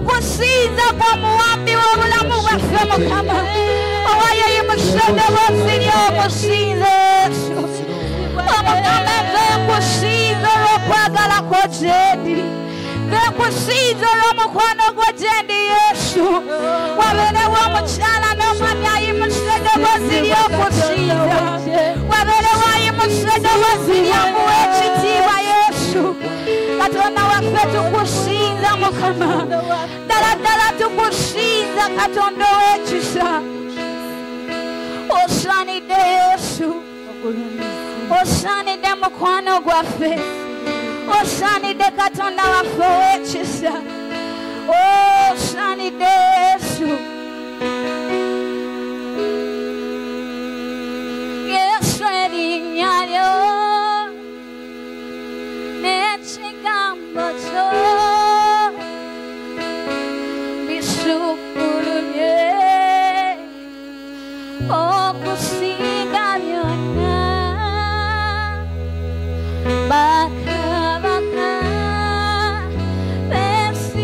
kusiza kwa muambi wa mulamu wa mukama awaya yimshada wa sinyo kusiza mukama vem kusiza wa kwagala kwa jendi vem kusiza wa mkono kwa jendi Yesu wabene wa mchala na mwanya yimshada wa sinyo kusiza wabene wa yimshada wa sinyo kuechitiwa Yesu Katona wafetu kusiza mukama Daladala tukusiza katondo wechisa Osani de Yesu Osani de mukwano gwafe Osani de katonda wafe wechisa Osani de Yesu Yesu edinyario Gambato Bisukulunye Okusiganyona Baka Baka Besi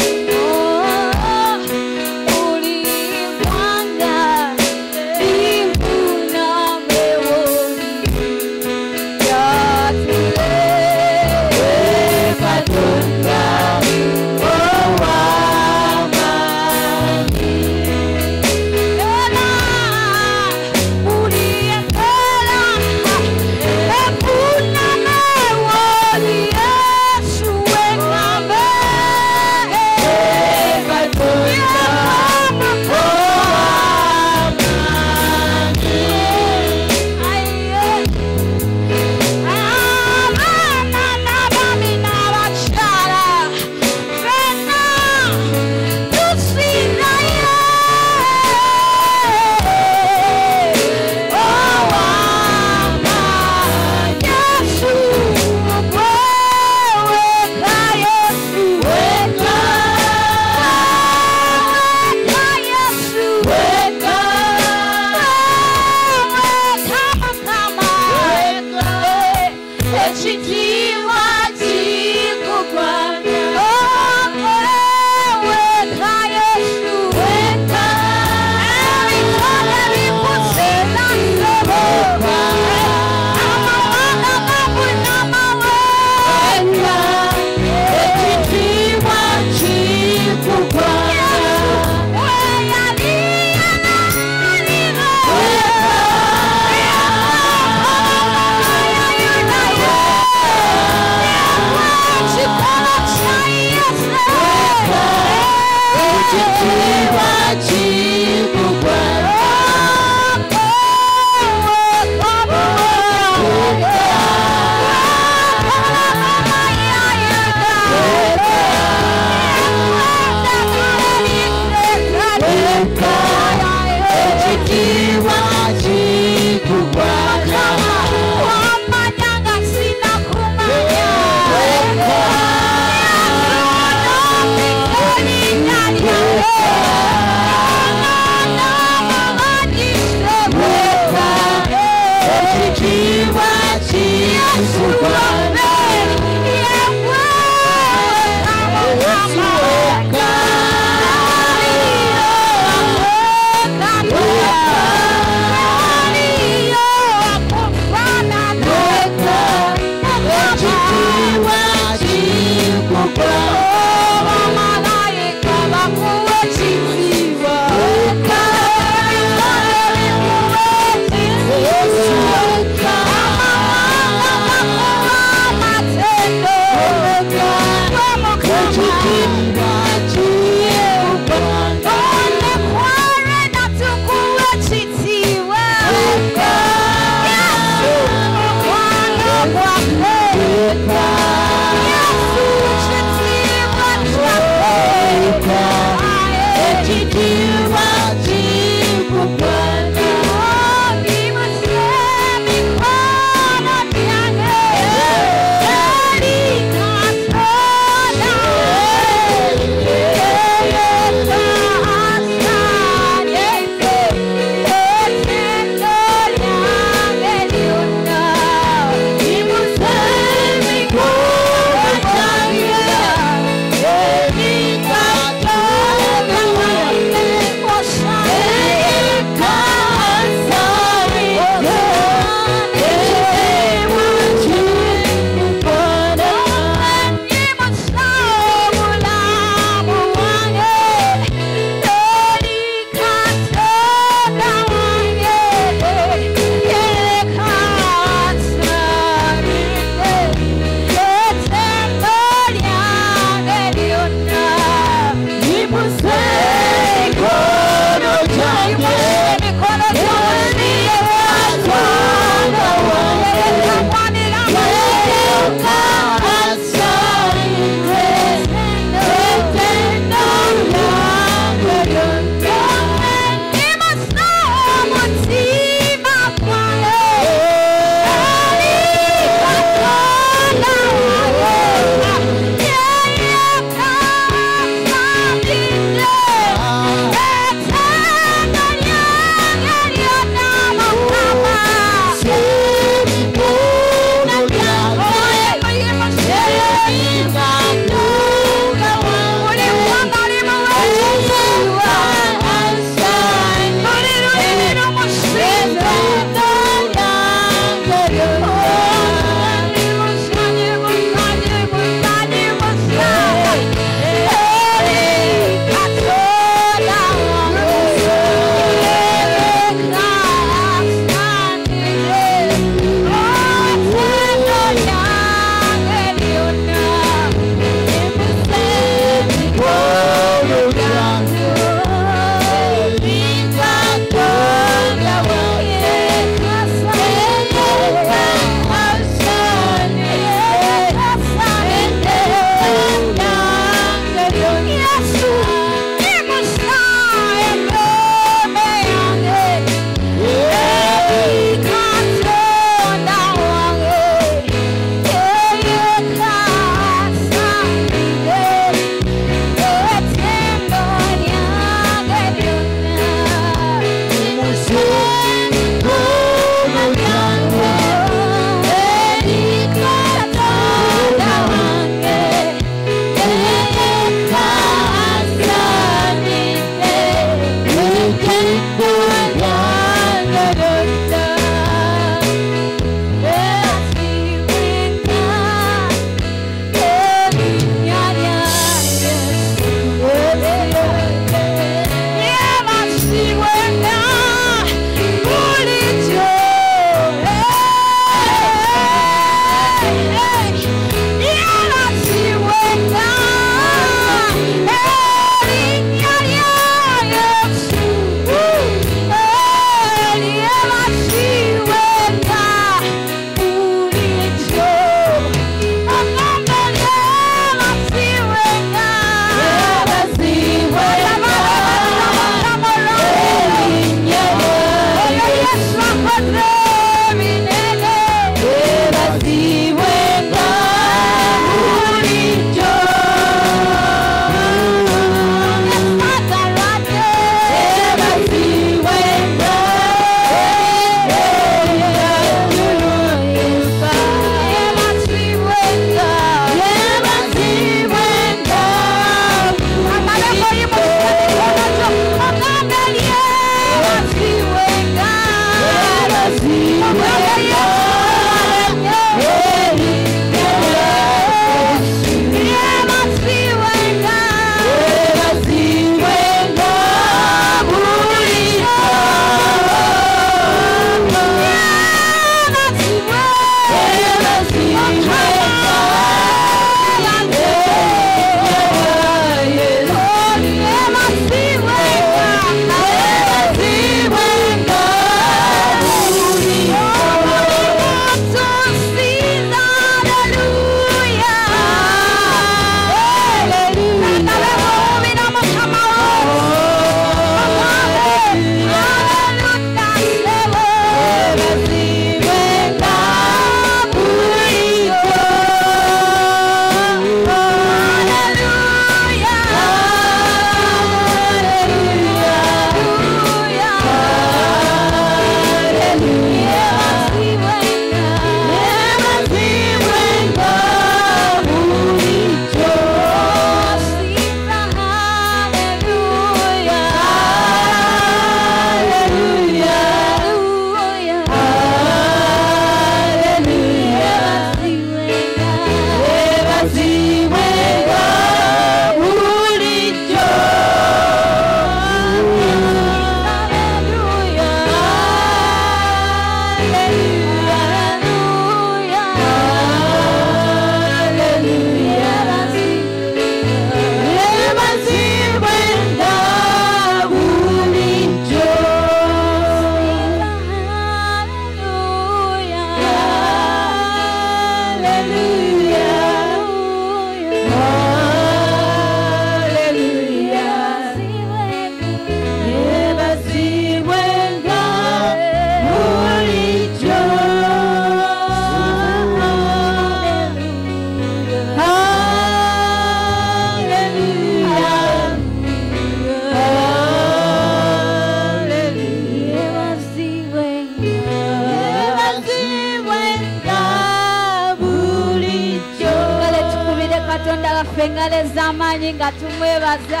Katonda gaffe nga lezama nyinga tumwebaza.